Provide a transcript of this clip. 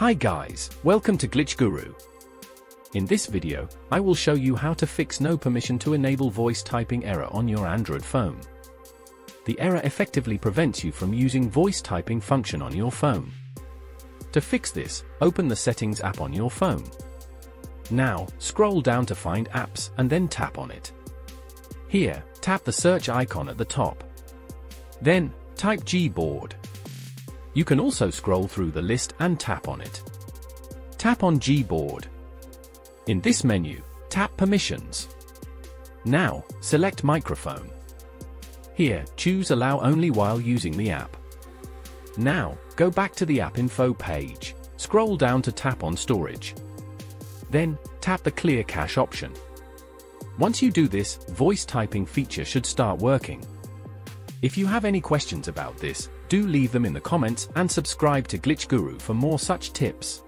Hi guys, welcome to Glitch Guru. In this video, I will show you how to fix no permission to enable voice typing error on your Android phone. The error effectively prevents you from using voice typing function on your phone. To fix this, open the Settings app on your phone. Now, scroll down to find apps and then tap on it. Here, tap the search icon at the top. Then, type Gboard. You can also scroll through the list and tap on it. Tap on Gboard. In this menu, tap Permissions. Now, select Microphone. Here, choose Allow Only while using the app. Now, go back to the app info page. Scroll down to tap on Storage. Then, tap the Clear Cache option. Once you do this, voice typing feature should start working. If you have any questions about this, do leave them in the comments and subscribe to Glitch Guru for more such tips.